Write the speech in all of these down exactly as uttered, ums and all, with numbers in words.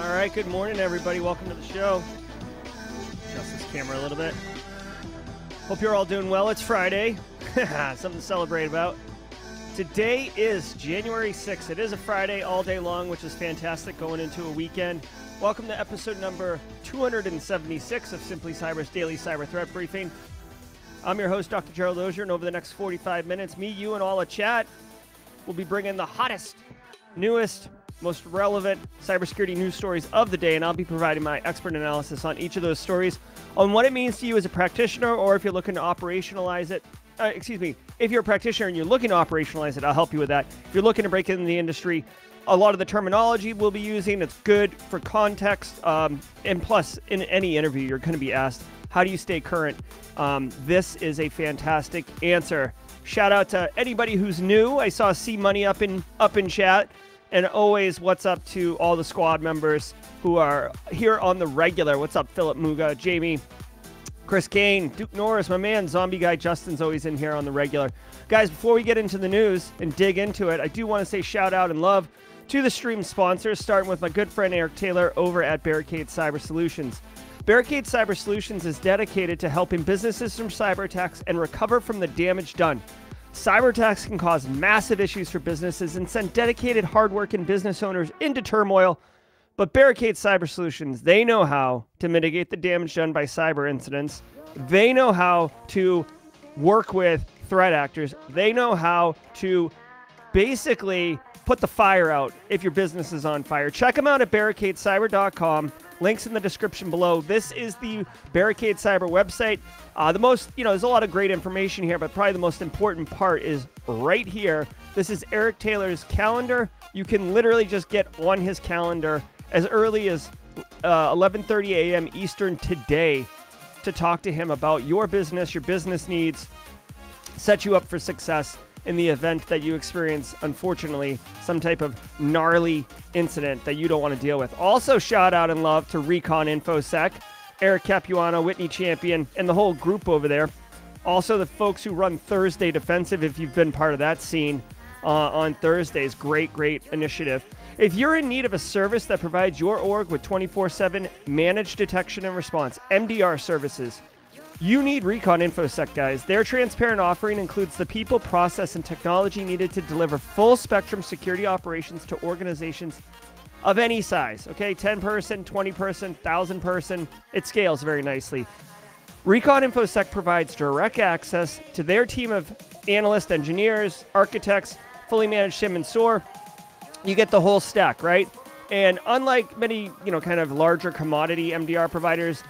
All right, good morning, everybody. Welcome to the show. Adjust this camera a little bit. Hope you're all doing well. It's Friday. Something to celebrate about. Today is January sixth. It is a Friday all day long, which is fantastic going into a weekend. Welcome to episode number two hundred seventy-six of Simply Cyber's Daily Cyber Threat Briefing. I'm your host, Doctor Gerald Auger, and over the next forty-five minutes, me, you, and all the chat will be bringing the hottest, newest, most relevant cybersecurity news stories of the day, and I'll be providing my expert analysis on each of those stories, on what it means to you as a practitioner, or if you're looking to operationalize it. Uh, excuse me, if you're a practitioner and you're looking to operationalize it, I'll help you with that. If you're looking to break into the industry, a lot of the terminology we'll be using, it's good for context, um, and plus, in any interview, you're going to be asked, how do you stay current? Um, this is a fantastic answer. Shout out to anybody who's new. I saw C-Money up in, up in chat. And always, what's up to all the squad members who are here on the regular. What's up, Philip Muga, Jamie, Chris Kane, Duke Norris, my man, Zombie Guy Justin's always in here on the regular. Guys, before we get into the news and dig into it, I do want to say shout out and love to the stream sponsors, starting with my good friend Eric Taylor over at Barricade Cyber Solutions. Barricade Cyber Solutions is dedicated to helping businesses from cyber attacks and recover from the damage done. Cyber attacks can cause massive issues for businesses and send dedicated, hardworking business owners into turmoil. But Barricade Cyber Solutions, they know how to mitigate the damage done by cyber incidents. They know how to work with threat actors. They know how to basically put the fire out if your business is on fire. Check them out at barricade cyber dot com. Links in the description below. This is the Barricade Cyber website. Uh, the most, you know, there's a lot of great information here, but probably the most important part is right here. This is Eric Taylor's calendar. You can literally just get on his calendar as early as uh, eleven thirty a m Eastern today to talk to him about your business, your business needs, set you up for success in the event that you experience, unfortunately, some type of gnarly incident that you don't want to deal with. Also, shout out and love to Recon InfoSec, Eric Capuano, Whitney Champion, and the whole group over there. Also, the folks who run Thursday Defensive, if you've been part of that scene uh, on Thursdays, great, great initiative. If you're in need of a service that provides your org with twenty-four seven managed detection and response, M D R services, you need Recon InfoSec, guys. Their transparent offering includes the people, process, and technology needed to deliver full-spectrum security operations to organizations of any size, okay? ten person, twenty person, one thousand person. It scales very nicely. Recon InfoSec provides direct access to their team of analysts, engineers, architects, fully managed SIM and SOAR. You get the whole stack, right? And unlike many, you know, kind of larger commodity M D R providers,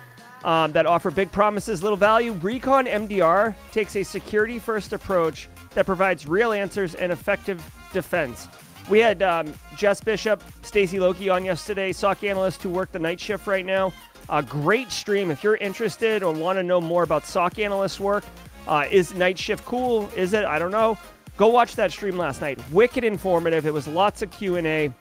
Um, that offer big promises, little value, Recon M D R takes a security-first approach that provides real answers and effective defense. We had um, Jess Bishop, Stacy Loki on yesterday, S O C analyst who worked the night shift right now. A great stream. If you're interested or want to know more about S O C analyst work, uh, is night shift cool? Is it? I don't know. Go watch that stream last night. Wicked informative. It was lots of Q and A.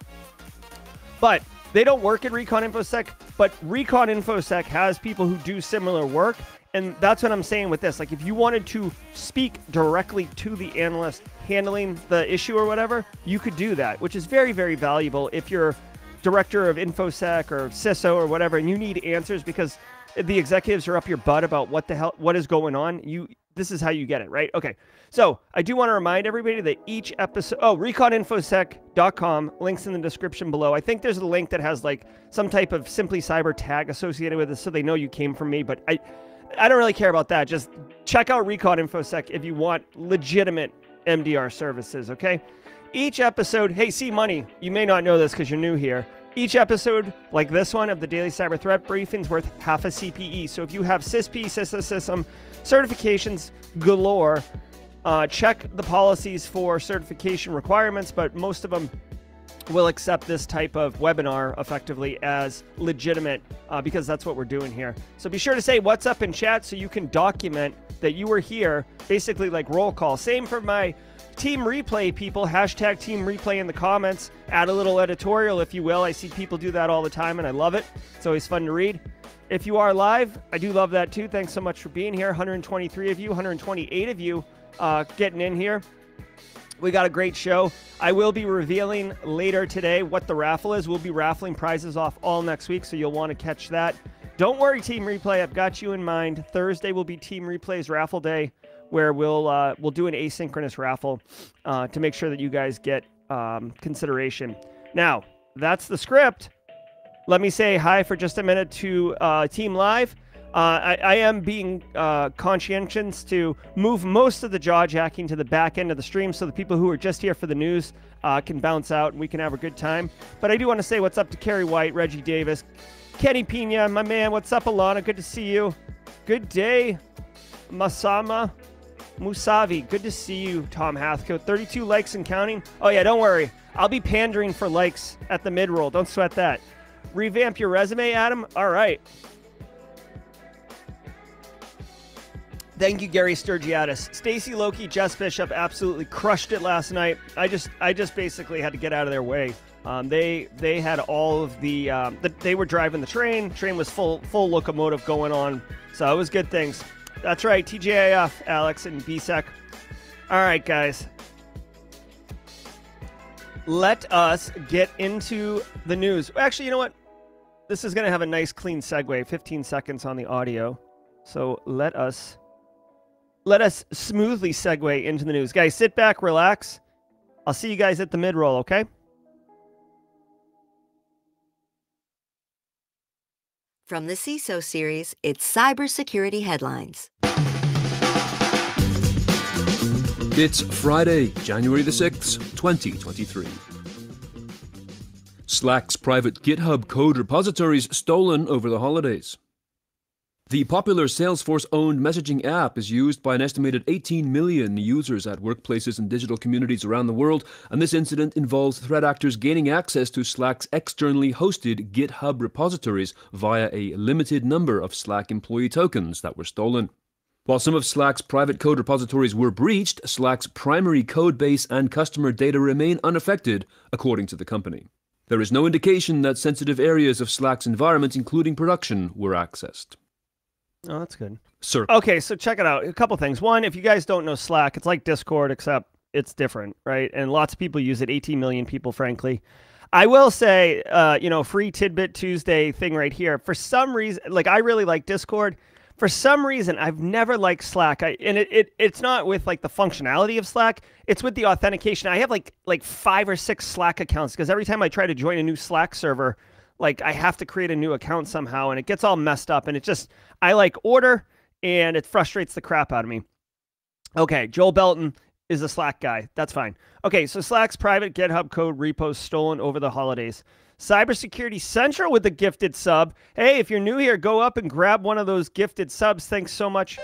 But they don't work at Recon InfoSec, but Recon InfoSec has people who do similar work. And that's what I'm saying with this. Like, if you wanted to speak directly to the analyst handling the issue or whatever, you could do that, which is very, very valuable if you're director of InfoSec or C I S O or whatever, and you need answers because the executives are up your butt about what the hell, what is going on. You, this is how you get it, right? Okay. So I do want to remind everybody that each episode, oh, recon infosec dot com, links in the description below. I think there's a link that has like some type of Simply Cyber tag associated with it, so they know you came from me, but I, I don't really care about that. Just check out Recon InfoSec if you want legitimate M D R services, okay? Each episode, hey, C-Money, you may not know this because you're new here. Each episode, like this one, of the Daily Cyber Threat Briefing is worth half a C P E. So if you have C I S P, C I S A, C I S M, certifications galore, Uh, check the policies for certification requirements, but most of them will accept this type of webinar effectively as legitimate uh, because that's what we're doing here. So be sure to say what's up in chat so you can document that you were here, basically like roll call. Same for my team replay people, hashtag team replay in the comments. Add a little editorial, if you will. I see people do that all the time and I love it. It's always fun to read. If you are live, I do love that too. Thanks so much for being here. one hundred twenty-three of you, one hundred twenty-eight of you. Uh, getting in here. We got a great show. I will be revealing later today what the raffle is. We'll be raffling prizes off all next week, so you'll want to catch that. Don't worry, Team Replay. I've got you in mind. Thursday will be Team Replay's raffle day, where we'll uh, we'll do an asynchronous raffle uh, to make sure that you guys get um, consideration. Now, that's the script. Let me say hi for just a minute to uh, Team Live. Uh, I, I am being uh, conscientious to move most of the jaw-jacking to the back end of the stream so the people who are just here for the news uh, can bounce out and we can have a good time. But I do want to say what's up to Kerry White, Reggie Davis, Kenny Pina, my man. What's up, Alana? Good to see you. Good day, Masama Musavi. Good to see you, Tom Hathcote. thirty-two likes and counting. Oh, yeah, don't worry. I'll be pandering for likes at the mid-roll. Don't sweat that. Revamp your resume, Adam. All right. Thank you, Gary Sturgiatis. Stacy Loki, Jess Bishop absolutely crushed it last night. I just, I just basically had to get out of their way. Um, they, they had all of the, um, the, they were driving the train. Train was full, full locomotive going on. So it was good things. That's right, T J A F, Alex, and B-Sec. All right, guys. Let us get into the news. Actually, you know what? This is going to have a nice, clean segue. fifteen seconds on the audio. So let us. Let us smoothly segue into the news. Guys, sit back, relax. I'll see you guys at the mid-roll, okay? From the C I S O series, it's Cybersecurity Headlines. It's Friday, January the sixth, twenty twenty-three. Slack's private GitHub code repositories stolen over the holidays. The popular Salesforce-owned messaging app is used by an estimated eighteen million users at workplaces and digital communities around the world, and this incident involves threat actors gaining access to Slack's externally hosted GitHub repositories via a limited number of Slack employee tokens that were stolen. While some of Slack's private code repositories were breached, Slack's primary code base and customer data remain unaffected, according to the company. There is no indication that sensitive areas of Slack's environment, including production, were accessed. Oh, that's good. Sir. Okay, so check it out. A couple things. One, if you guys don't know Slack, it's like Discord, except it's different, right? And lots of people use it, eighteen million people, frankly. I will say, uh, you know, free tidbit Tuesday thing right here. For some reason, like, I really like Discord. For some reason, I've never liked Slack. I, and it, it it's not with, like, the functionality of Slack. It's with the authentication. I have, like, like five or six Slack accounts because every time I try to join a new Slack server, like, I have to create a new account somehow, and it gets all messed up, and it just, I like order, and it frustrates the crap out of me. Okay, Joel Belton is a Slack guy. That's fine. Okay, so Slack's private GitHub code repo stolen over the holidays. Cybersecurity Central with a gifted sub. Hey, if you're new here, go up and grab one of those gifted subs. Thanks so much,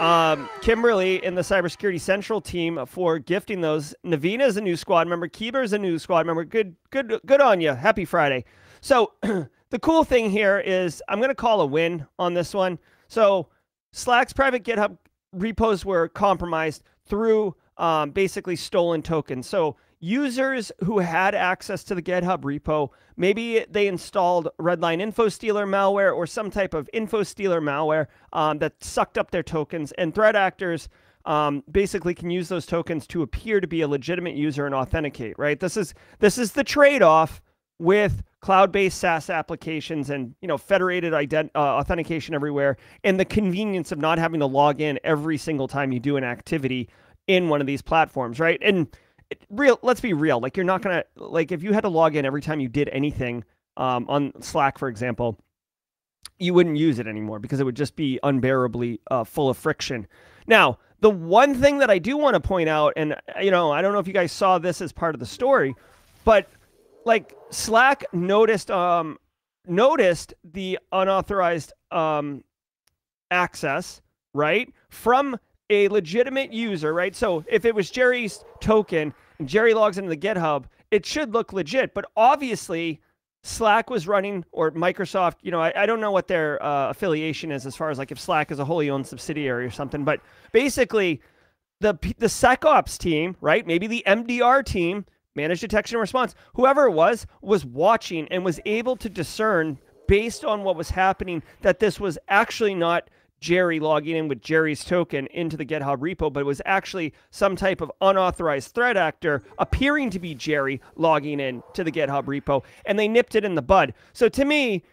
um, Kimberly and the Cybersecurity Central team for gifting those. Navina is a new squad member. Keeper is a new squad member. Good, good, good on you. Happy Friday. So the cool thing here is I'm going to call a win on this one. So Slack's private GitHub repos were compromised through um, basically stolen tokens. So users who had access to the GitHub repo, maybe they installed Redline Info Stealer malware or some type of Info Stealer malware um, that sucked up their tokens, and threat actors Um, basically can use those tokens to appear to be a legitimate user and authenticate, right? This is, this is the trade-off with cloud-based SaaS applications and, you know, federated ident uh, authentication everywhere, and the convenience of not having to log in every single time you do an activity in one of these platforms, right? And it, real, let's be real. Like, you're not gonna, like, if you had to log in every time you did anything um, on Slack, for example, you wouldn't use it anymore because it would just be unbearably uh, full of friction. Now, the one thing that I do want to point out, and, you know, I don't know if you guys saw this as part of the story, but, like, Slack noticed um, noticed the unauthorized um, access, right, from a legitimate user, right? So if it was Jerry's token and Jerry logs into the GitHub, it should look legit. But obviously, Slack was running, or Microsoft, you know, I, I don't know what their uh, affiliation is as far as, like, if Slack is a wholly owned subsidiary or something, but basically the the SecOps team, right, maybe the M D R team, Managed Detection and Response, whoever it was, was watching and was able to discern based on what was happening that this was actually not Jerry logging in with Jerry's token into the GitHub repo, but it was actually some type of unauthorized threat actor appearing to be Jerry logging in to the GitHub repo, and they nipped it in the bud. So to me,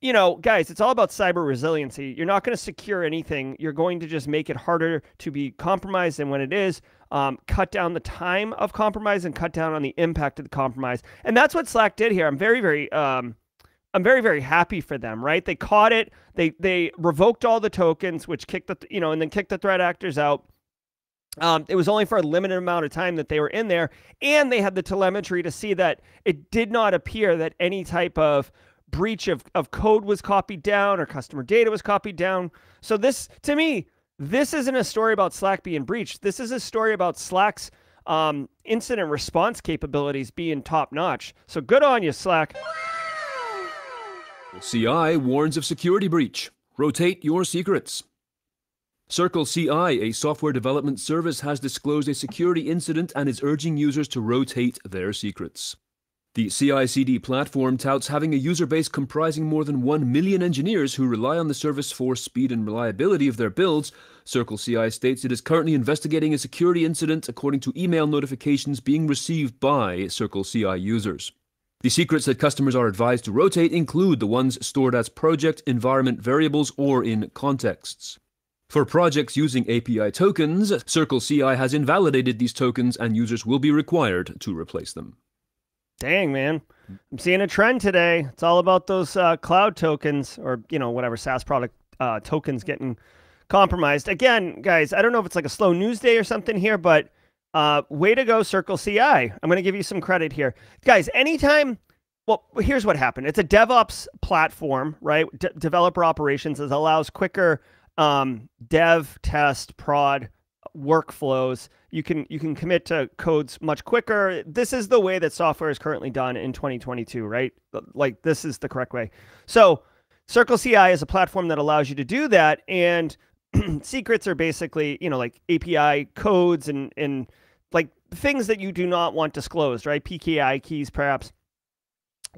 you know, guys, it's all about cyber resiliency. You're not going to secure anything. You're going to just make it harder to be compromised. And when it is, um, cut down the time of compromise and cut down on the impact of the compromise. And that's what Slack did here. I'm very, very... Um, I'm very, very happy for them, right? They caught it. They they revoked all the tokens, which kicked the, you know, and then kicked the threat actors out. Um, it was only for a limited amount of time that they were in there. And they had the telemetry to see that it did not appear that any type of breach of, of code was copied down or customer data was copied down. So this, to me, this isn't a story about Slack being breached. This is a story about Slack's um, incident response capabilities being top notch. So good on you, Slack. C I warns of security breach. Rotate your secrets. Circle C I, a software development service, has disclosed a security incident and is urging users to rotate their secrets. The C I C D platform touts having a user base comprising more than one million engineers who rely on the service for speed and reliability of their builds. Circle C I states it is currently investigating a security incident according to email notifications being received by Circle C I users. The secrets that customers are advised to rotate include the ones stored as project environment variables or in contexts. For projects using A P I tokens, Circle C I has invalidated these tokens and users will be required to replace them. Dang, man. I'm seeing a trend today. It's all about those uh, cloud tokens or, you know, whatever SaaS product uh, tokens getting compromised. Again, guys, I don't know if it's like a slow news day or something here, but Uh, way to go, Circle C I. I'm going to give you some credit here. Guys, anytime... Well, here's what happened. It's a DevOps platform, right? De developer operations that allows quicker um, dev, test, prod workflows. You can, you can commit to codes much quicker. This is the way that software is currently done in twenty twenty-two, right? Like, this is the correct way. So Circle C I is a platform that allows you to do that. And secrets are basically, you know, like A P I codes and... and like things that you do not want disclosed, right? P K I keys, perhaps.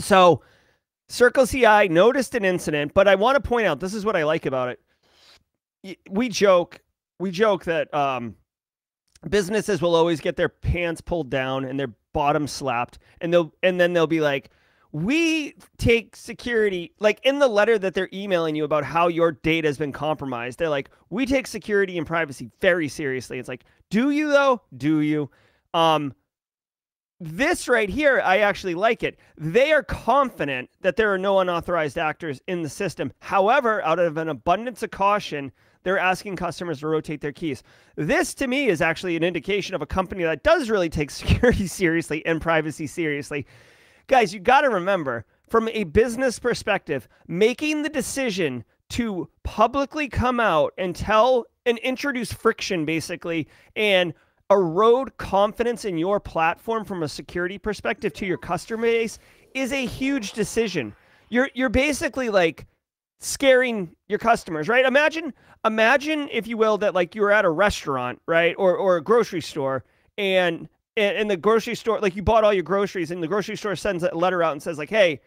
So Circle C I noticed an incident, but I want to point out, this is what I like about it. We joke, we joke that um, businesses will always get their pants pulled down and their bottom slapped. And they'll, and then they'll be like, we take security, like in the letter that they're emailing you about how your data has been compromised. They're like, we take security and privacy very seriously. It's like, do you though? Do you? Um, this right here, I actually like it. They are confident that there are no unauthorized actors in the system. However, out of an abundance of caution, they're asking customers to rotate their keys. This to me is actually an indication of a company that does really take security seriously and privacy seriously. Guys, you got to remember, from a business perspective, making the decision to publicly come out and tell and introduce friction, basically, and erode confidence in your platform from a security perspective to your customer base is a huge decision. You're, you're basically like scaring your customers, right? Imagine, imagine, if you will, that like you're at a restaurant, right? Or, or a grocery store, and and the grocery store, like you bought all your groceries and the grocery store sends a letter out and says like, hey,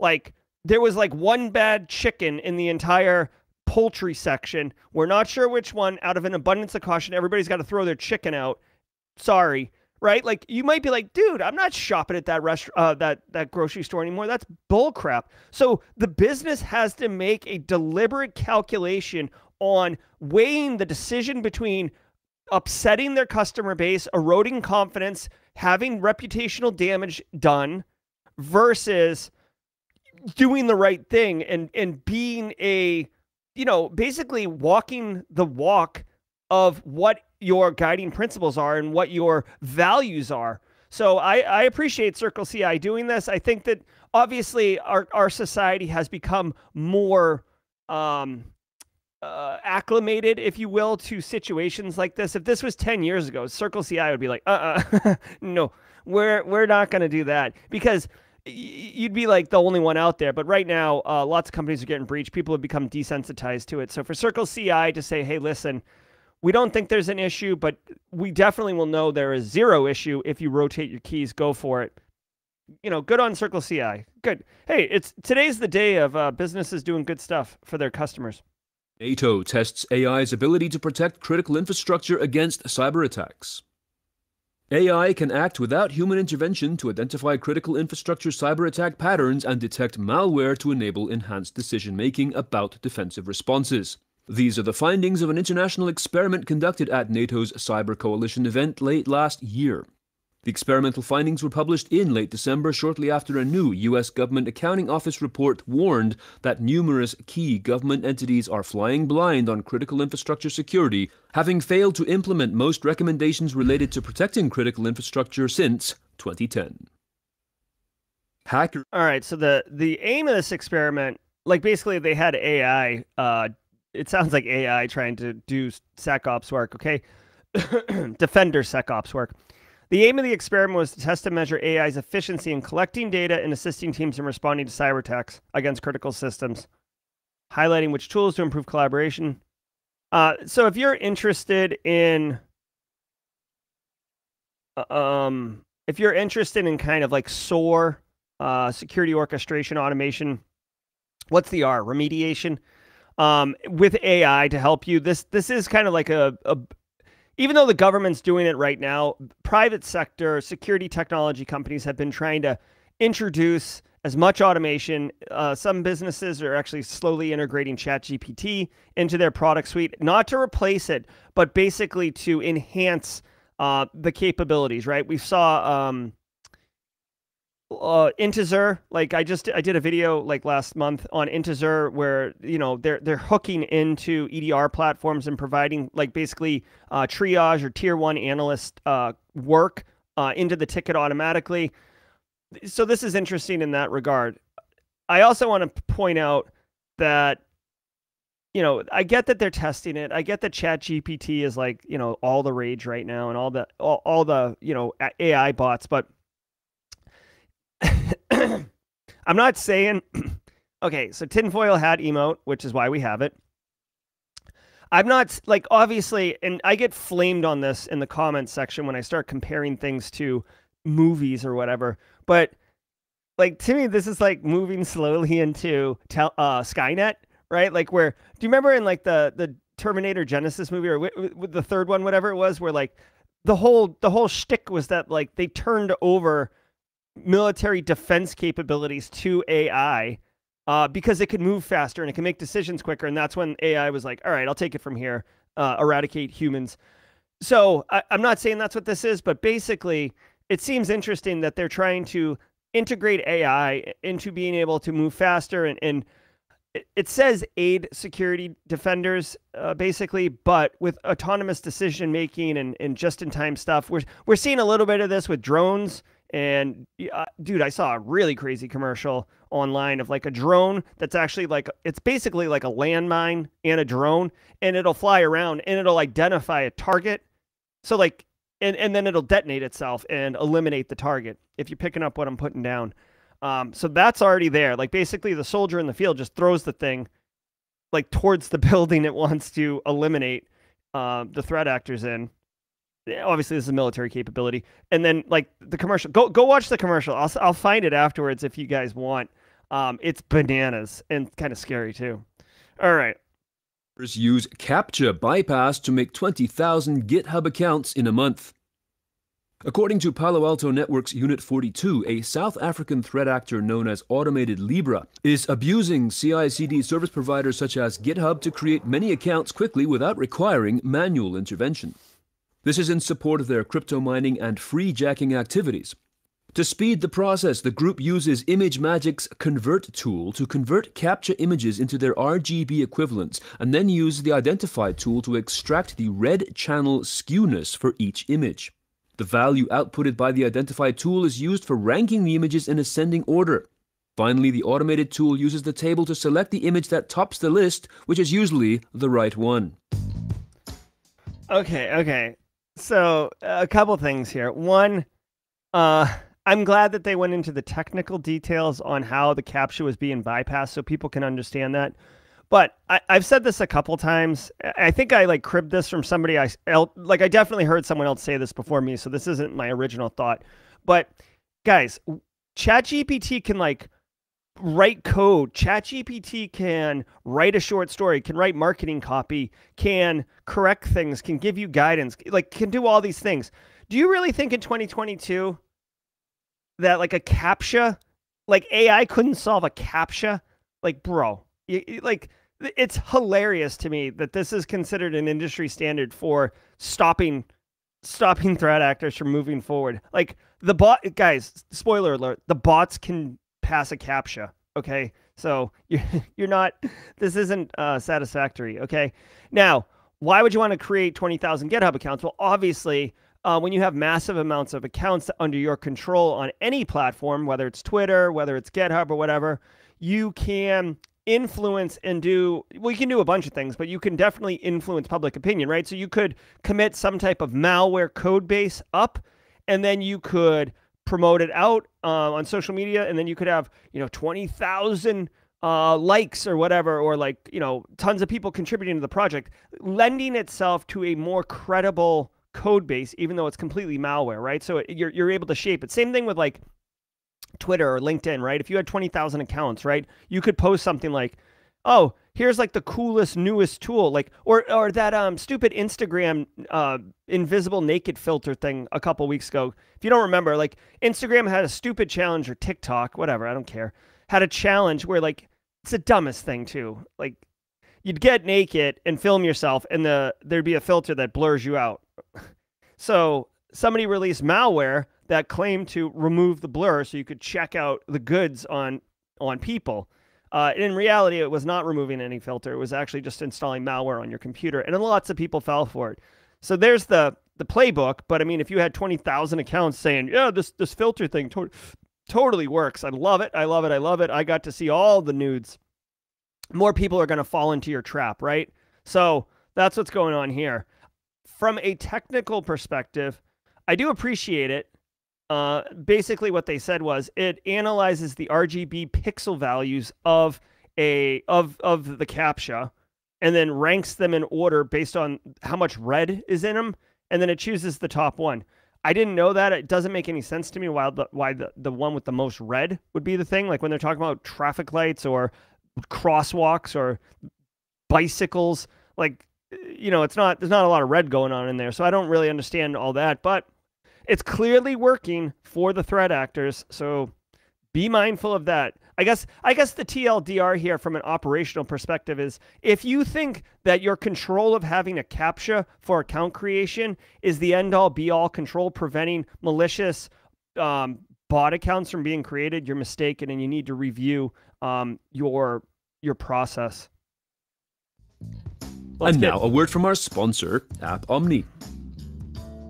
like there was like one bad chicken in the entire poultry section. We're not sure which one. Out of an abundance of caution, everybody's got to throw their chicken out. Sorry. Right? Like you might be like, dude, I'm not shopping at that restaurant, uh, that, that grocery store anymore. That's bull crap. So the business has to make a deliberate calculation on weighing the decision between upsetting their customer base, eroding confidence, having reputational damage done, versus doing the right thing and and being a, you know, basically walking the walk of what your guiding principles are and what your values are. So I, I appreciate Circle C I doing this. I think that obviously our, our society has become more um, Uh, acclimated, if you will, to situations like this. If this was ten years ago, Circle C I would be like, uh-uh, no, we're, we're not going to do that, because you'd be like the only one out there. But right now, uh, lots of companies are getting breached. People have become desensitized to it. So for Circle C I to say, hey, listen, we don't think there's an issue, but we definitely will know there is zero issue if you rotate your keys, go for it. You know, good on Circle C I. Good. Hey, it's today's the day of uh, businesses doing good stuff for their customers. NATO tests A I's ability to protect critical infrastructure against cyber attacks. A I can act without human intervention to identify critical infrastructure cyber attack patterns and detect malware to enable enhanced decision-making about defensive responses. These are the findings of an international experiment conducted at NATO's Cyber Coalition event late last year. The experimental findings were published in late December, shortly after a new U S Government Accounting Office report warned that numerous key government entities are flying blind on critical infrastructure security, having failed to implement most recommendations related to protecting critical infrastructure since twenty ten. Hacker. All right, so the, the aim of this experiment, like basically they had A I, uh, it sounds like A I trying to do SecOps work, okay? Defender SecOps work. The aim of the experiment was to test and measure A I's efficiency in collecting data and assisting teams in responding to cyber attacks against critical systems, highlighting which tools to improve collaboration. Uh, so if you're interested in, um, if you're interested in kind of like SOAR, uh, security orchestration automation, what's the R? Remediation, um, with A I to help you. This, this is kind of like a, a even though the government's doing it right now, private sector security technology companies have been trying to introduce as much automation. Uh, some businesses are actually slowly integrating ChatGPT into their product suite, not to replace it, but basically to enhance uh, the capabilities, right? We saw um, uh, Intezer, like I just, I did a video like last month on Intezer where, you know, they're, they're hooking into E D R platforms and providing like basically uh, triage or tier one analyst uh, work uh, into the ticket automatically. So this is interesting in that regard. I also want to point out that, you know, I get that they're testing it. I get that ChatGPT is like, you know, all the rage right now and all the, all, all the, you know, A I bots, but I'm not saying, okay, so tinfoil hat emote, which is why we have it. I'm not like, obviously, and I get flamed on this in the comments section when I start comparing things to movies or whatever, but like, to me, this is like moving slowly into tel uh, Skynet, right? Like where, do you remember in like the, the Terminator Genesis movie or with the third one, whatever it was, where like the whole, the whole shtick was that like they turned over military defense capabilities to A I uh, because it could move faster and it can make decisions quicker. And that's when A I was like, all right, I'll take it from here, uh, eradicate humans. So I, I'm not saying that's what this is, but basically it seems interesting that they're trying to integrate A I into being able to move faster. And, and it, it says aid security defenders uh, basically, but with autonomous decision-making and, and just-in-time stuff, we're, we're seeing a little bit of this with drones. And uh, dude, I saw a really crazy commercial online of like a drone that's actually like, it's basically like a landmine and a drone, and it'll fly around and it'll identify a target. So like, and, and then it'll detonate itself and eliminate the target, if you're picking up what I'm putting down. Um, so that's already there. Like basically the soldier in the field just throws the thing like towards the building it wants to eliminate uh, the threat actors in. Obviously this is a military capability. And then like the commercial, go, go watch the commercial. I'll, I'll find it afterwards if you guys want. Um, it's bananas and kind of scary too. All right. Use CAPTCHA bypass to make twenty thousand GitHub accounts in a month. According to Palo Alto Networks Unit forty-two, a South African threat actor known as Automated Libra is abusing C I C D service providers such as GitHub to create many accounts quickly without requiring manual intervention. This is in support of their crypto mining and free-jacking activities. To speed the process, the group uses ImageMagic's Convert tool to convert CAPTCHA images into their R G B equivalents, and then use the Identify tool to extract the red channel skewness for each image. The value outputted by the Identify tool is used for ranking the images in ascending order. Finally, the automated tool uses the table to select the image that tops the list, which is usually the right one. Okay, okay. So a couple things here. One, uh, I'm glad that they went into the technical details on how the CAPTCHA was being bypassed so people can understand that. But I, I've said this a couple times. I think I like cribbed this from somebody I like. I definitely heard someone else say this before me, so this isn't my original thought. But guys, ChatGPT can like write code. ChatGPT can write a short story, can write marketing copy, can correct things, can give you guidance, like can do all these things. Do you really think in twenty twenty-two that like a CAPTCHA, like A I couldn't solve a CAPTCHA? Like, bro, you, you, like it's hilarious to me that this is considered an industry standard for stopping stopping threat actors from moving forward. Like the bot, guys, spoiler alert, the bots can pass a CAPTCHA. Okay, so you're, you're not, this isn't uh, satisfactory. Okay, now, why would you want to create twenty thousand GitHub accounts? Well, obviously, uh, when you have massive amounts of accounts under your control on any platform, whether it's Twitter, whether it's GitHub or whatever, you can influence and do, well, you can do a bunch of things, but you can definitely influence public opinion, right? So you could commit some type of malware code base up, and then you could promote it out uh, on social media, and then you could have, you know, twenty thousand uh, likes or whatever, or like, you know, tons of people contributing to the project, lending itself to a more credible code base, even though it's completely malware, right? So it, you're, you're able to shape it. Same thing with like Twitter or LinkedIn, right? If you had twenty thousand accounts, right, you could post something like, oh, here's like the coolest, newest tool, like, or or that um stupid Instagram uh, invisible naked filter thing a couple weeks ago. If you don't remember, like Instagram had a stupid challenge, or TikTok, whatever, I don't care, had a challenge where like, it's the dumbest thing too. Like you'd get naked and film yourself and the there'd be a filter that blurs you out. So somebody released malware that claimed to remove the blur so you could check out the goods on on people. Uh, in reality, it was not removing any filter. It was actually just installing malware on your computer, and lots of people fell for it. So there's the the playbook. But I mean, if you had twenty thousand accounts saying, yeah, this this filter thing to totally works. I love it. I love it. I love it. I got to see all the nudes. More people are going to fall into your trap, right? So that's what's going on here. From a technical perspective, I do appreciate it. Uh, basically what they said was it analyzes the R G B pixel values of a of of the CAPTCHA and then ranks them in order based on how much red is in them, and then it chooses the top one. I didn't know that. It doesn't make any sense to me why the why the, the one with the most red would be the thing. Like when they're talking about traffic lights or crosswalks or bicycles, like, you know, it's not, there's not a lot of red going on in there, so I don't really understand all that, but it's clearly working for the threat actors, so be mindful of that. I guess I guess the T L D R here from an operational perspective is if you think that your control of having a CAPTCHA for account creation is the end-all, be-all control preventing malicious um, bot accounts from being created, you're mistaken, and you need to review um, your, your process. Let's and get... now a word from our sponsor, App Omni.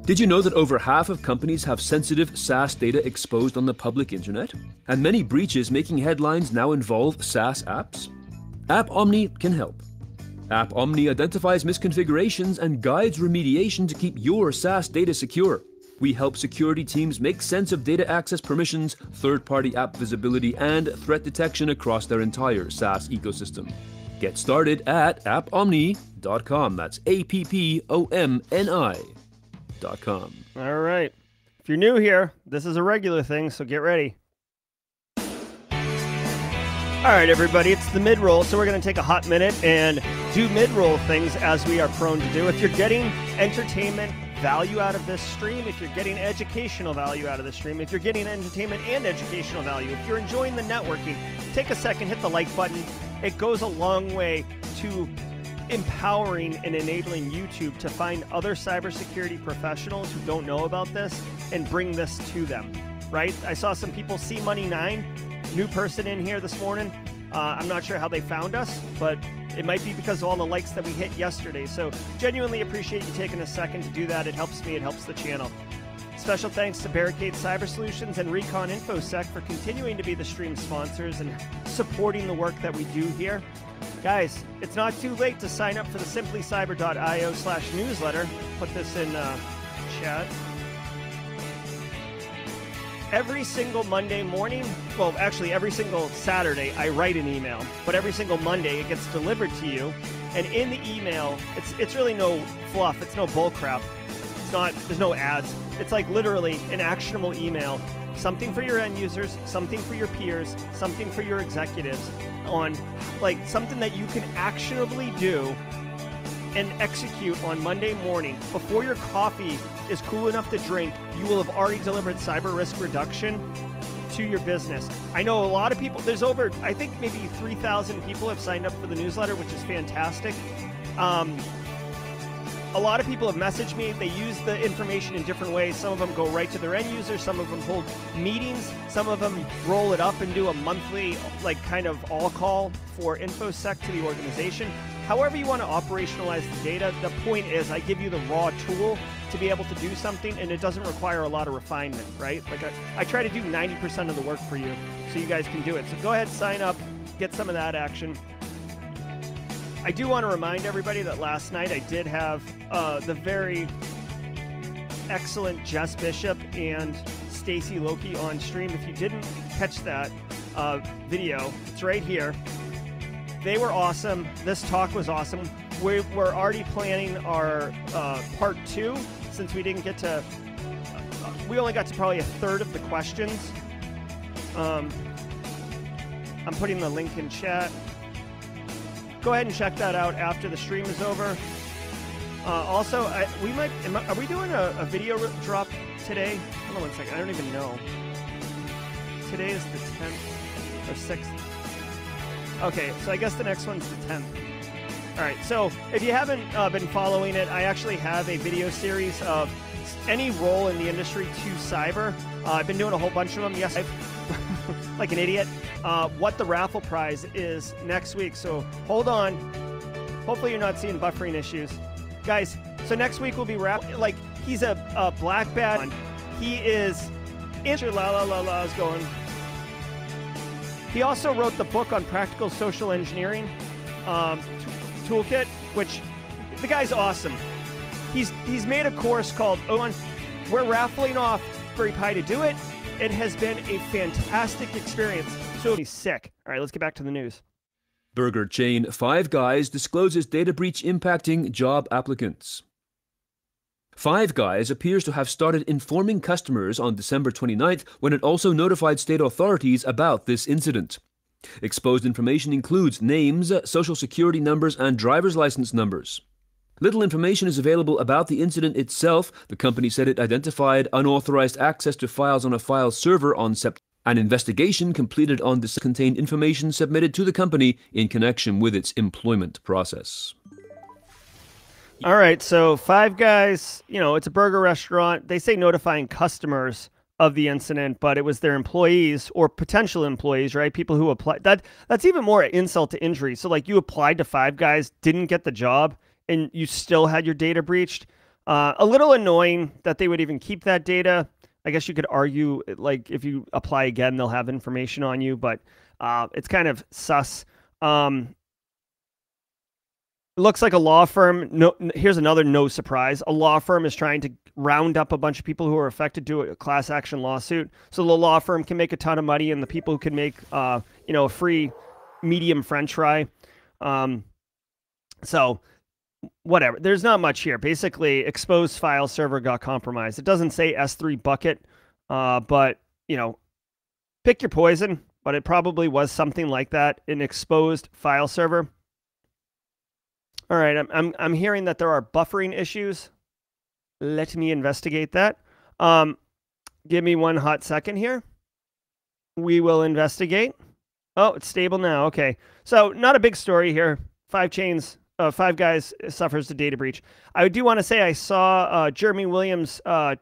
Did you know that over half of companies have sensitive SaaS data exposed on the public internet? And many breaches making headlines now involve SaaS apps? App Omni can help. App Omni identifies misconfigurations and guides remediation to keep your SaaS data secure. We help security teams make sense of data access permissions, third-party app visibility, and threat detection across their entire SaaS ecosystem. Get started at app omni dot com. That's A P P O M N I. Dot com. All right. If you're new here, this is a regular thing, so get ready. All right, everybody, it's the mid-roll, so we're going to take a hot minute and do mid-roll things as we are prone to do. If you're getting entertainment value out of this stream, if you're getting educational value out of this stream, if you're getting entertainment and educational value, if you're enjoying the networking, take a second, hit the like button. It goes a long way to empowering and enabling YouTube to find other cybersecurity professionals who don't know about this and bring this to them, right? I saw some people, C Money nine, new person in here this morning. Uh, I'm not sure how they found us, but it might be because of all the likes that we hit yesterday. So genuinely appreciate you taking a second to do that. It helps me, it helps the channel. Special thanks to Barricade Cyber Solutions and Recon InfoSec for continuing to be the stream sponsors and supporting the work that we do here. Guys, it's not too late to sign up for the simply cyber dot i o slash newsletter. Put this in uh, chat. Every single Monday morning, well, actually every single Saturday, I write an email. But every single Monday, it gets delivered to you. And in the email, it's it's really no fluff. It's no bull crap. It's not, there's no ads. It's like literally an actionable email something for your end users, something for your peers, something for your executives, on like something that you can actionably do and execute on Monday morning before your coffee is cool enough to drink. You will have already delivered cyber risk reduction to your business. I know a lot of people, there's over, I think maybe three thousand people have signed up for the newsletter, which is fantastic. Um, a lot of people have messaged me. They use the information in different ways. Some of them go right to their end user. Some of them hold meetings. Some of them roll it up and do a monthly, like kind of all call for InfoSec to the organization. However you want to operationalize the data, the point is I give you the raw tool to be able to do something, and it doesn't require a lot of refinement, right? Like I, I try to do ninety percent of the work for you so you guys can do it. So go ahead, sign up, get some of that action. I do want to remind everybody that last night I did have uh, the very excellent Jess Bishop and Stacy Loki on stream. If you didn't catch that uh, video, it's right here. They were awesome. This talk was awesome. We're, we're already planning our uh, part two, since we didn't get to, uh, we only got to probably a third of the questions. Um, I'm putting the link in chat. Go ahead and check that out after the stream is over. Uh, also, I, we might, am I, are we doing a, a video drop today? Hold on one second, I don't even know. Today is the tenth or sixth. Okay, so I guess the next one's the tenth. All right, so if you haven't uh, been following it, I actually have a video series of any role in the industry to cyber. Uh, I've been doing a whole bunch of them. Yes, I've, like an idiot. Uh, what the raffle prize is next week, so hold on. Hopefully you're not seeing buffering issues. Guys, so next week we'll be raffling. Like, he's a, a black bat. He is, inter la la la la is going. He also wrote the book on practical social engineering um, toolkit, which the guy's awesome. He's he's made a course called O S I N T. We're raffling off free pie to do it. It has been a fantastic experience. So he's sick. All right, let's get back to the news. Burger chain Five Guys discloses data breach impacting job applicants. Five Guys appears to have started informing customers on December twenty-ninth when it also notified state authorities about this incident. Exposed information includes names, social security numbers, and driver's license numbers. Little information is available about the incident itself. The company said it identified unauthorized access to files on a file server on September. An investigation completed on this contained information submitted to the company in connection with its employment process. All right, so Five Guys, you know, it's a burger restaurant. They say notifying customers of the incident, but it was their employees or potential employees, right? People who applied. That, that's even more insult to injury. So, like, you applied to Five Guys, didn't get the job, and you still had your data breached. Uh, a little annoying that they would even keep that data. I guess you could argue, like, if you apply again, they'll have information on you, but uh, it's kind of sus. Um It looks like a law firm. No, here's another no surprise. A law firm is trying to round up a bunch of people who are affected to a class action lawsuit. So the law firm can make a ton of money, and the people who can make, uh, you know, a free medium French fry. Um, so whatever. There's not much here. Basically, exposed file server got compromised. It doesn't say S three bucket, uh, but you know, pick your poison. But it probably was something like that. An exposed file server. All right, I'm, I'm I'm hearing that there are buffering issues. Let me investigate that. Um, give me one hot second here. We will investigate. Oh, it's stable now. Okay, so not a big story here. Five chains, uh, Five Guys suffers the data breach. I do want to say I saw uh, Jeremy Williams' uh,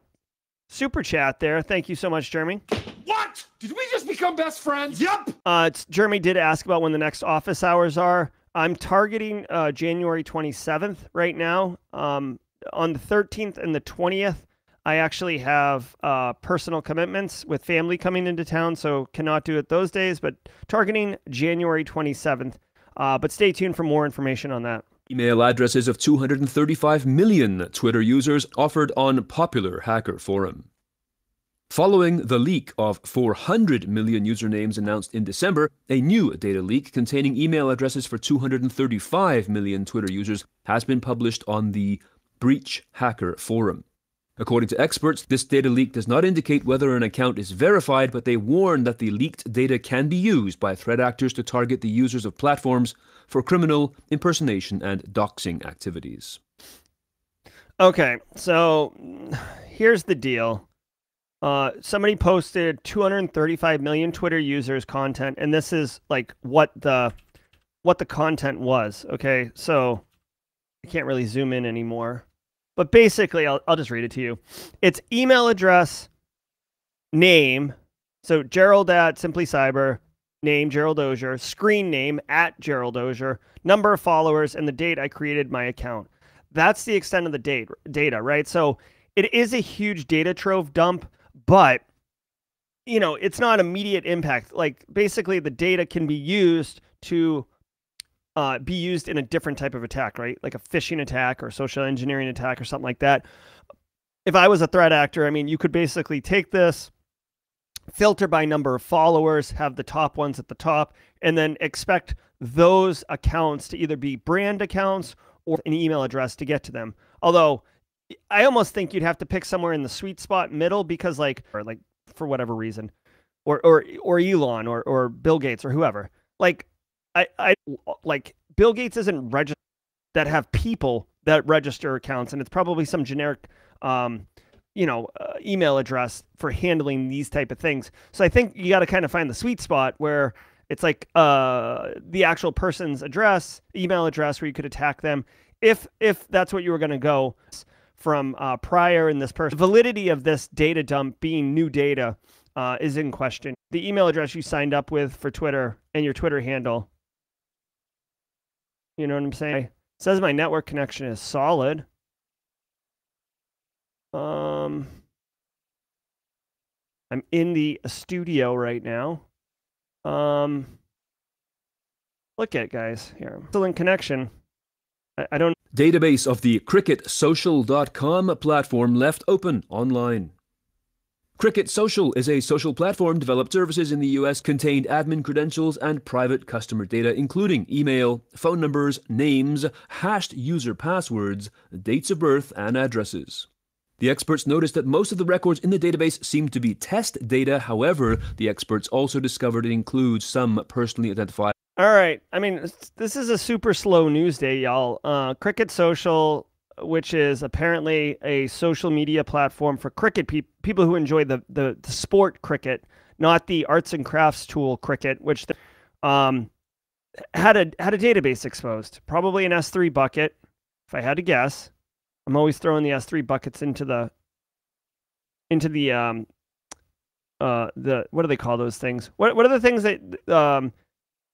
super chat there. Thank you so much, Jeremy. What? Did we just become best friends? Yep. Uh, it's, Jeremy did ask about when the next office hours are. I'm targeting uh, January twenty-seventh right now. Um, on the thirteenth and the twentieth, I actually have uh, personal commitments with family coming into town, so cannot do it those days, but targeting January twenty-seventh. Uh, but stay tuned for more information on that. Email addresses of two hundred thirty-five million Twitter users offered on popular hacker forum. Following the leak of four hundred million usernames announced in December, a new data leak containing email addresses for two hundred thirty-five million Twitter users has been published on the Breach Hacker Forum. According to experts, this data leak does not indicate whether an account is verified, but they warn that the leaked data can be used by threat actors to target the users of platforms for criminal impersonation and doxing activities. Okay, so here's the deal. Uh, somebody posted two hundred thirty-five million Twitter users content, and this is like what the what the content was. Okay, so I can't really zoom in anymore. But basically, I'll, I'll just read it to you. It's email address, name, so Gerald at Simply Cyber, name Gerald Auger, screen name at Gerald Auger, number of followers, and the date I created my account. That's the extent of the date, data, right? So it is a huge data trove dump, but you know, it's not immediate impact. Like basically, the data can be used to... Uh, be used in a different type of attack, right? Like a phishing attack or social engineering attack or something like that. If I was a threat actor, I mean, you could basically take this, filter by number of followers, have the top ones at the top, and then expect those accounts to either be brand accounts or an email address to get to them. Although I almost think you'd have to pick somewhere in the sweet spot middle, because like, or like for whatever reason, or, or, or Elon or, or Bill Gates or whoever, like, I, I like Bill Gates isn't registered that have people that register accounts, and it's probably some generic, um, you know, uh, email address for handling these type of things. So I think you got to kind of find the sweet spot where it's like uh, the actual person's address, email address, where you could attack them if if that's what you were going to go from uh, prior in this person. The validity of this data dump being new data uh, is in question. The email address you signed up with for Twitter and your Twitter handle. You know what I'm saying? It says my network connection is solid. Um, I'm in the studio right now. Um, look at it, guys. Here, still in connection. I, I don't. Database of the cricket social dot com platform left open online. Cricket Social is a social platform developed services in the U S contained admin credentials and private customer data, including email, phone numbers, names, hashed user passwords, dates of birth, and addresses. The experts noticed that most of the records in the database seemed to be test data. However, the experts also discovered it includes some personally identified. All right. I mean, this is a super slow news day, y'all. Uh, Cricket Social, which is apparently a social media platform for cricket pe people who enjoy the, the the sport cricket, not the arts and crafts tool cricket, which um, had a had a database exposed, probably an S three bucket. If I had to guess, I'm always throwing the S three buckets into the into the um uh the what do they call those things? What what are the things that um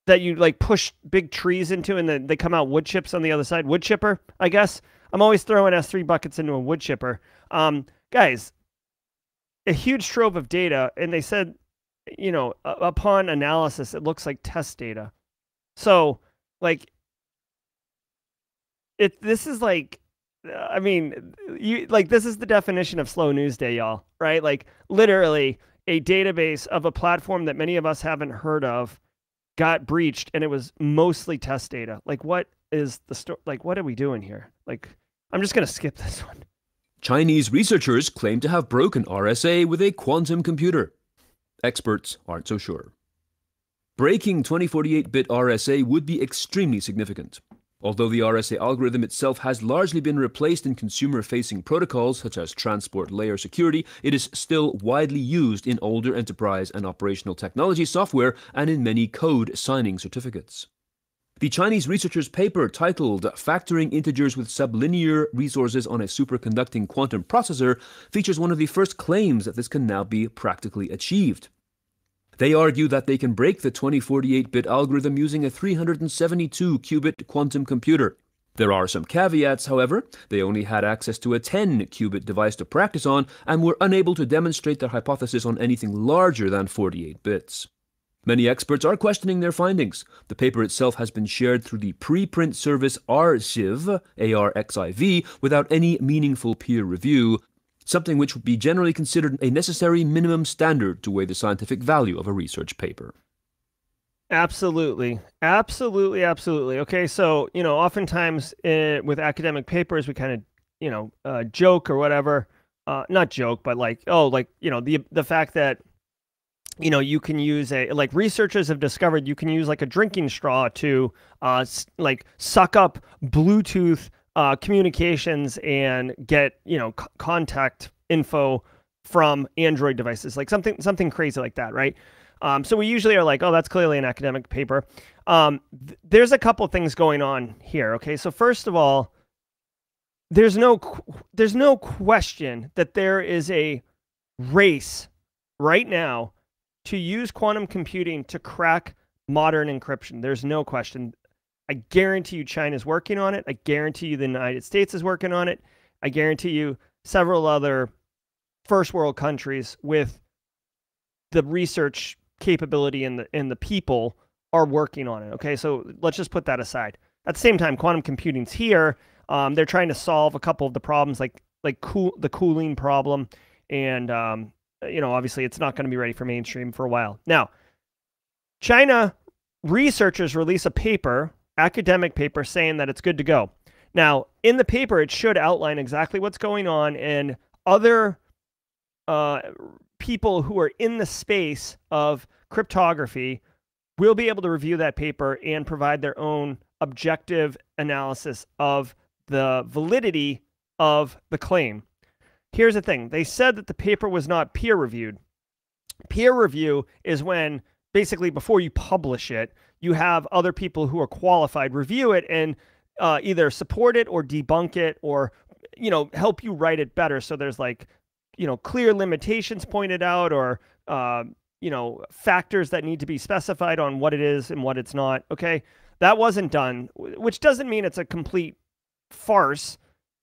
that you like push big trees into and then they come out wood chips on the other side? Wood chipper, I guess. I'm always throwing S three buckets into a wood chipper. Um, guys, a huge trove of data, and they said, you know, upon analysis, it looks like test data. So, like, it. This is like, I mean, you like this is the definition of slow news day, y'all, right? Like, literally, a database of a platform that many of us haven't heard of got breached, and it was mostly test data. Like, what is the story? Like, what are we doing here? Like. I'm just going to skip this one. Chinese researchers claim to have broken R S A with a quantum computer. Experts aren't so sure. Breaking twenty forty-eight bit R S A would be extremely significant. Although the R S A algorithm itself has largely been replaced in consumer-facing protocols such as transport layer security, it is still widely used in older enterprise and operational technology software and in many code signing certificates. The Chinese researchers' paper titled Factoring Integers with Sublinear Resources on a Superconducting Quantum Processor features one of the first claims that this can now be practically achieved. They argue that they can break the twenty forty-eight bit algorithm using a three hundred seventy-two qubit quantum computer. There are some caveats, however. They only had access to a ten qubit device to practice on and were unable to demonstrate their hypothesis on anything larger than forty-eight bits. Many experts are questioning their findings. The paper itself has been shared through the preprint service Arxiv, A R X I V, without any meaningful peer review, something which would be generally considered a necessary minimum standard to weigh the scientific value of a research paper. Absolutely. Absolutely, absolutely. Okay, so, you know, oftentimes uh, with academic papers, we kind of, you know, uh, joke or whatever uh, not joke, but like, oh, like, you know, the, the fact that, you know, you can use a, like researchers have discovered you can use like a drinking straw to uh, like suck up Bluetooth uh, communications and get, you know, c contact info from Android devices, like something, something crazy like that. Right. Um, so we usually are like, oh, that's clearly an academic paper. Um, th there's a couple things going on here. Okay. So first of all, there's no, there's no question that there is a race right now to use quantum computing to crack modern encryption. There's no question. I guarantee you China's working on it. I guarantee you the United States is working on it. I guarantee you several other first world countries with the research capability and the, and the people are working on it. Okay, so let's just put that aside. At the same time, quantum computing's here. Um, they're trying to solve a couple of the problems, like like cool, the cooling problem. And, um, you know, obviously it's not going to be ready for mainstream for a while. Now, China researchers release a paper, academic paper, saying that it's good to go. Now, in the paper, it should outline exactly what's going on, and other uh, people who are in the space of cryptography will be able to review that paper and provide their own objective analysis of the validity of the claim. Here's the thing. They said that the paper was not peer reviewed. Peer review is when basically before you publish it, you have other people who are qualified review it and uh, either support it or debunk it or, you know, help you write it better. So there's like, you know, clear limitations pointed out or, uh, you know, factors that need to be specified on what it is and what it's not. Okay. That wasn't done, which doesn't mean it's a complete farce.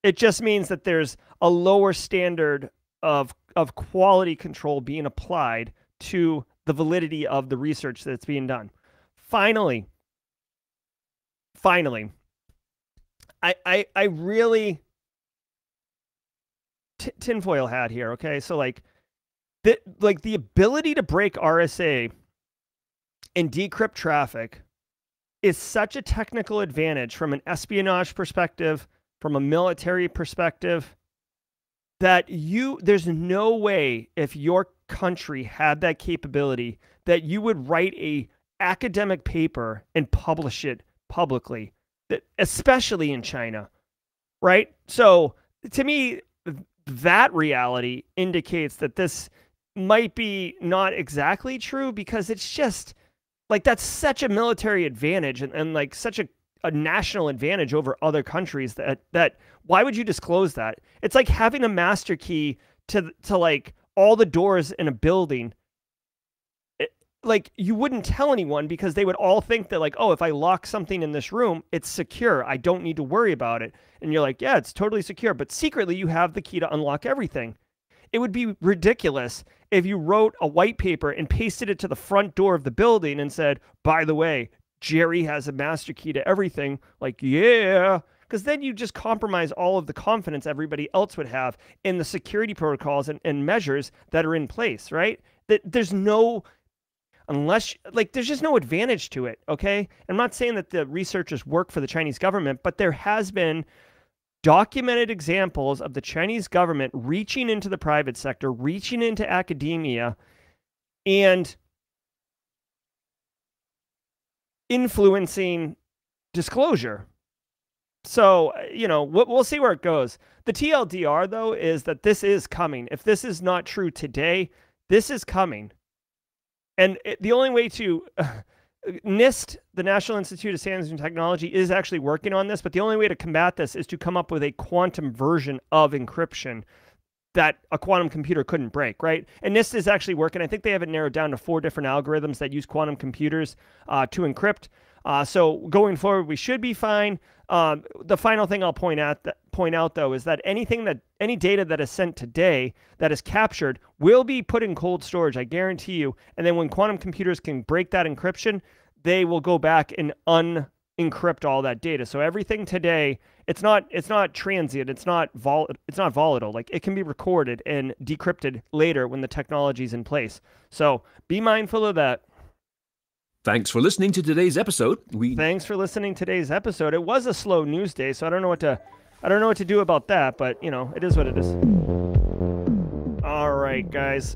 It just means that there's a lower standard of of quality control being applied to the validity of the research that's being done. Finally, finally, I I, I really t tinfoil hat here. Okay, so like the like the ability to break R S A and decrypt traffic is such a technical advantage from an espionage perspective, from a military perspective, that you, there's no way if your country had that capability that you would write a academic paper and publish it publicly, that, especially in China, right? So to me, that reality indicates that this might be not exactly true, because it's just, like, that's such a military advantage and, and like such a, a national advantage over other countries that, that why would you disclose that? It's like having a master key to, to like all the doors in a building. It, like you wouldn't tell anyone because they would all think that like, oh, if I lock something in this room, it's secure. I don't need to worry about it. And you're like, yeah, it's totally secure. But secretly you have the key to unlock everything. It would be ridiculous if you wrote a white paper and pasted it to the front door of the building and said, by the way, Jerry has a master key to everything. Like, yeah, because then you just compromise all of the confidence everybody else would have in the security protocols and, and measures that are in place, right? That there's no, unless, like, there's just no advantage to it, okay? I'm not saying that the researchers work for the Chinese government, but there has been documented examples of the Chinese government reaching into the private sector, reaching into academia, and influencing disclosure. So, you know, we'll see where it goes. The T L D R, though, is that this is coming. If this is not true today, this is coming. And it, the only way to... NIST, the National Institute of Standards and Technology, is actually working on this, but the only way to combat this is to come up with a quantum version of encryption that a quantum computer couldn't break, right? And NIST is actually working. I think they have it narrowed down to four different algorithms that use quantum computers uh, to encrypt. Uh, so going forward, we should be fine. Um, the final thing I'll point out, that, point out though, is that anything that any data that is sent today that is captured will be put in cold storage, I guarantee you. And then when quantum computers can break that encryption, they will go back and unencrypt all that data. So everything today, it's not it's not transient, it's not vol, it's not volatile. Like it can be recorded and decrypted later when the technology is in place. So be mindful of that. Thanks for listening to today's episode. We Thanks for listening to today's episode. It was a slow news day, so I don't know what to I don't know what to do about that, but you know, it is what it is. right, guys.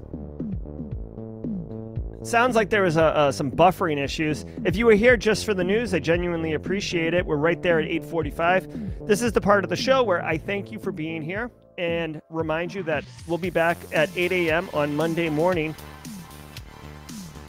Sounds like there was a, uh, some buffering issues. If you were here just for the news, I genuinely appreciate it. We're right there at eight forty-five. This is the part of the show where I thank you for being here and remind you that we'll be back at eight a m on Monday morning.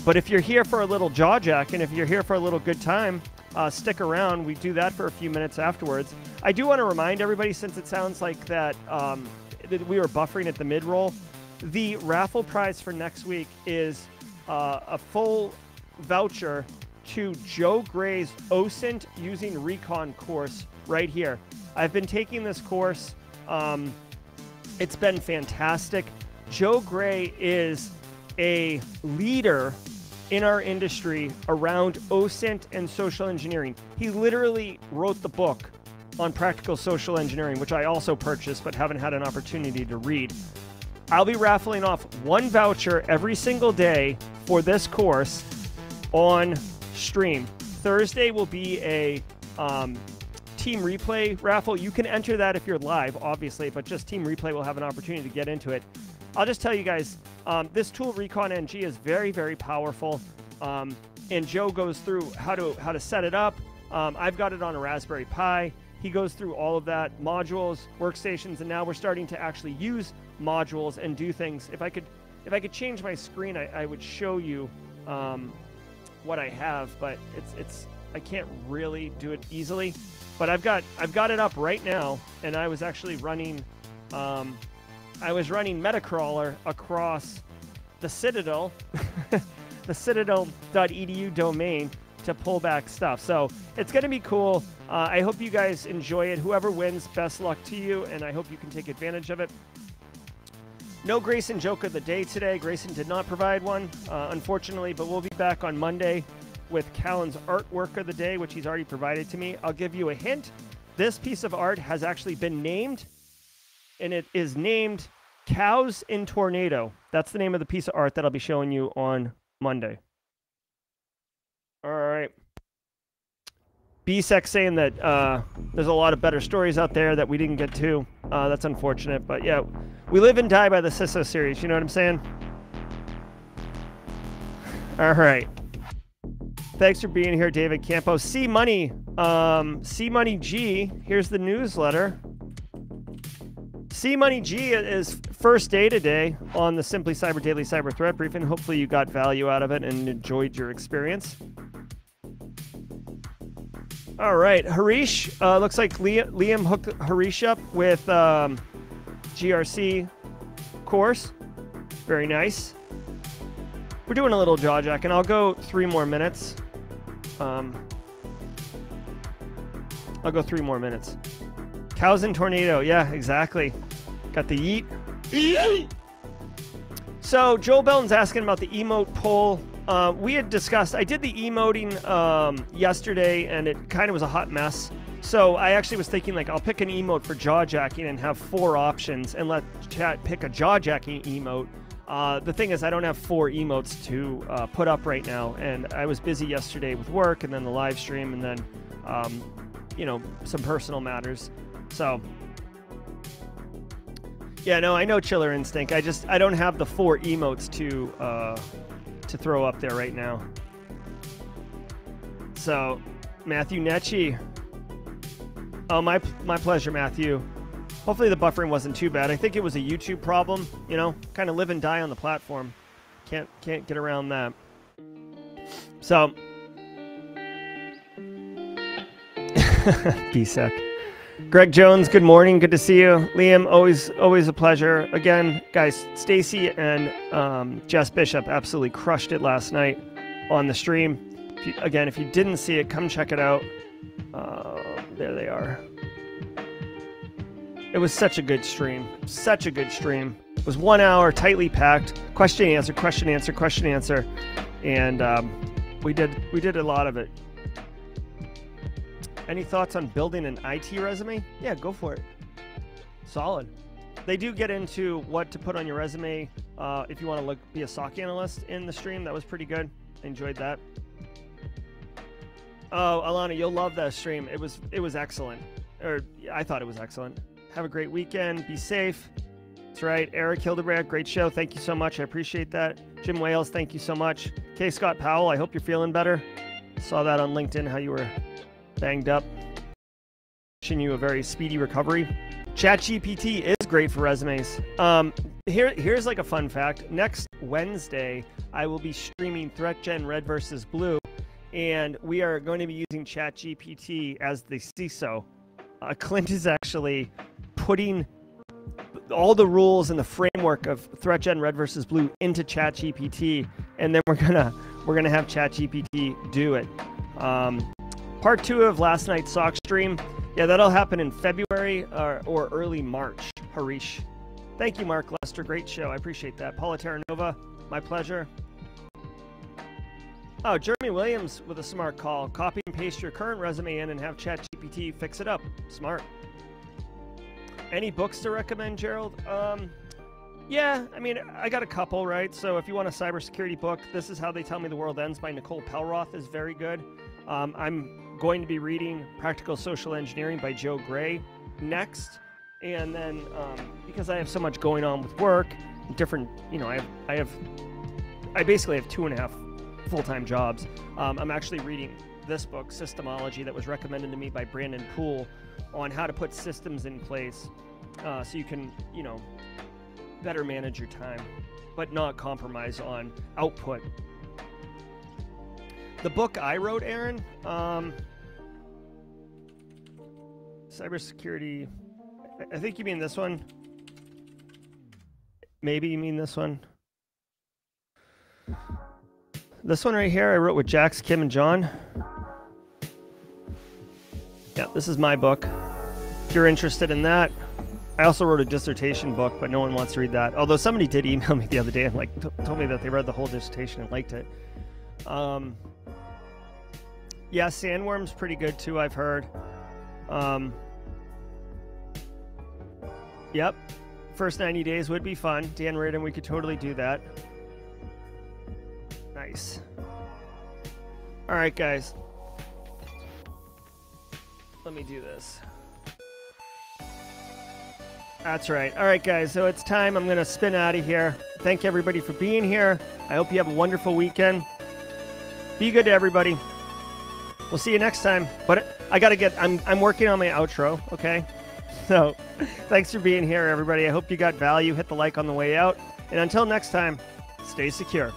But if you're here for a little jaw jack and if you're here for a little good time, uh, stick around. We do that for a few minutes afterwards. I do want to remind everybody, since it sounds like that, um, that we were buffering at the mid-roll, the raffle prize for next week is... Uh, a full voucher to Joe Gray's OSINT using Recon course right here. I've been taking this course. Um, it's been fantastic. Joe Gray is a leader in our industry around OSINT and social engineering. He literally wrote the book on practical social engineering, which I also purchased but haven't had an opportunity to read. I'll be raffling off one voucher every single day for this course on stream. Thursday will be a um, team replay raffle. You can enter that if you're live, obviously, but just team replay will have an opportunity to get into it. I'll just tell you guys, um, this tool, Recon N G, is very, very powerful. Um, and Joe goes through how to, how to set it up. Um, I've got it on a Raspberry Pi. He goes through all of that, modules, workstations, and now we're starting to actually use modules and do things. If I could, if I could change my screen, I, I would show you um, what I have, but it's it's I can't really do it easily. But I've got I've got it up right now, and I was actually running, um, I was running Metacrawler across the Citadel, the Citadel dot E D U domain to pull back stuff. So it's going to be cool. Uh, I hope you guys enjoy it. Whoever wins, best luck to you, and I hope you can take advantage of it. No Grayson joke of the day today. Grayson did not provide one, uh, unfortunately, but we'll be back on Monday with Callan's artwork of the day, which he's already provided to me. I'll give you a hint. This piece of art has actually been named, and it is named Cows in Tornado. That's the name of the piece of art that I'll be showing you on Monday. All right. B-Sec saying that uh, there's a lot of better stories out there that we didn't get to. Uh, that's unfortunate, but yeah, we live and die by the C I S O series. You know what I'm saying? All right. Thanks for being here, David Campo. C-Money, um, C-Money G. Here's the newsletter. C-Money G is first day today on the Simply Cyber Daily Cyber Threat Briefing. Hopefully you got value out of it and enjoyed your experience. All right, Harish, uh, looks like Liam, Liam hooked Harish up with um, G R C course. Very nice. We're doing a little jaw jack, and I'll go three more minutes. Um, I'll go three more minutes. Cows in Tornado, yeah, exactly. Got the yeet. Yeet. So Joel Belton's asking about the emote poll. Uh, we had discussed, I did the emoting um, yesterday, and it kind of was a hot mess. So I actually was thinking, like, I'll pick an emote for jawjacking and have four options and let chat pick a jawjacking emote. Uh, the thing is, I don't have four emotes to uh, put up right now, and I was busy yesterday with work and then the live stream and then, um, you know, some personal matters. So, yeah, no, I know Chiller Instinct. I just, I don't have the four emotes to... Uh, to throw up there right now. So Matthew Netchie, oh my my pleasure, Matthew. Hopefully the buffering wasn't too bad. I think it was a YouTube problem, you know, kind of live and die on the platform. Can't can't get around that. So B-Sec. Greg Jones, good morning, good to see you. Liam, always always a pleasure. Again, guys, Stacy and um, Jess Bishop absolutely crushed it last night on the stream. If you, again, if you didn't see it, come check it out. Uh, there they are. It was such a good stream, such a good stream. It was one hour, tightly packed, question answer, question answer, question answer, and um, we did we did a lot of it. Any thoughts on building an I T resume? Yeah, go for it. Solid. They do get into what to put on your resume uh, if you want to look be a S O C analyst in the stream. That was pretty good. Enjoyed that. Oh, Alana, you'll love that stream. It was it was excellent. Or I thought it was excellent. Have a great weekend. Be safe. That's right. Eric Hildebrand, great show. Thank you so much. I appreciate that. Jim Wales, thank you so much. K. Scott Powell, I hope you're feeling better. Saw that on LinkedIn, how you were banged up. Wishing you a very speedy recovery. ChatGPT is great for resumes. Um, here, here's like a fun fact. Next Wednesday, I will be streaming ThreatGen Red versus Blue, and we are going to be using ChatGPT as the C I S O. Uh, Clint is actually putting all the rules and the framework of ThreatGen Red versus Blue into ChatGPT, and then we're gonna we're gonna have ChatGPT do it. Um, part two of last night's S O C stream. Yeah, that'll happen in February or, or early March. Harish. Thank you, Mark Lester. Great show. I appreciate that. Paula Terranova, my pleasure. Oh, Jeremy Williams with a smart call. Copy and paste your current resume in and have ChatGPT fix it up. Smart. Any books to recommend, Gerald? Um, yeah, I mean, I got a couple, right? So if you want a cybersecurity book, This Is How They Tell Me the World Ends by Nicole Pellroth is very good. Um, I'm going to be reading Practical Social Engineering by Joe Gray next, and then um, because I have so much going on with work, different, you know, I have, I have, I basically have two and a half full-time jobs. Um, I'm actually reading this book, Systemology, that was recommended to me by Brandon Poole on how to put systems in place uh, so you can, you know, better manage your time, but not compromise on output. The book I wrote, Aaron, um, cybersecurity, I think you mean this one. Maybe you mean this one. This one right here I wrote with Jax, Kim, and John. Yeah, this is my book. If you're interested in that. I also wrote a dissertation book, but no one wants to read that. Although somebody did email me the other day and like t told me that they read the whole dissertation and liked it. Um, yeah, Sandworm's pretty good too, I've heard. Um, yep. First ninety days would be fun. Dan Reardon, we could totally do that. Nice. All right, guys. Let me do this. That's right. All right, guys. So it's time. I'm going to spin out of here. Thank everybody for being here. I hope you have a wonderful weekend. Be good to everybody. We'll see you next time. But I gotta get, I'm, I'm working on my outro, okay? So thanks for being here, everybody. I hope you got value. Hit the like on the way out. And until next time, stay secure.